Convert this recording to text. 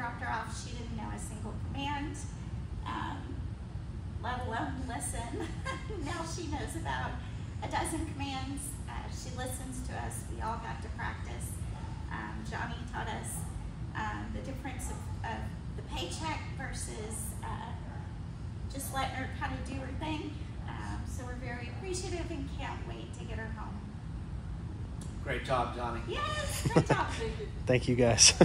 dropped her off, she didn't know a single command, let alone listen. Now she knows about a dozen commands. She listens to us. We all got to practice. Johnny taught us the difference of the paycheck versus just letting her kind of do her thing. So we're very appreciative and can't wait to get her home. Great job, Johnny. Yes, great job. Thank you, guys.